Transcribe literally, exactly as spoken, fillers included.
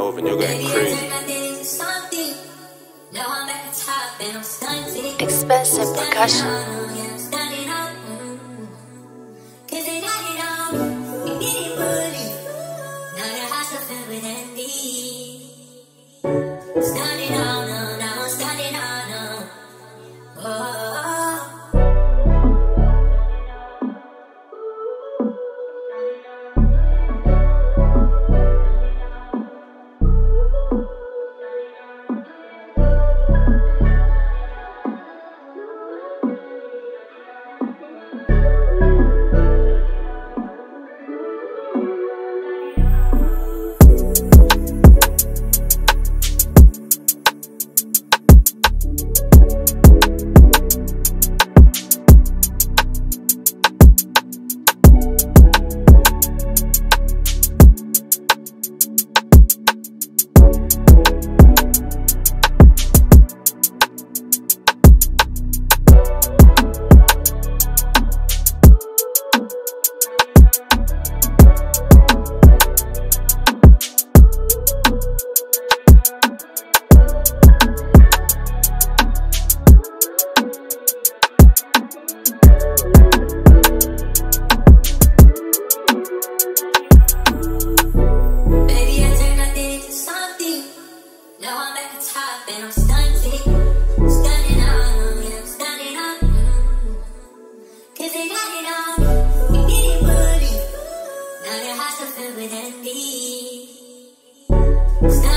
over and you're getting crazy. Expensive percussion. Stop.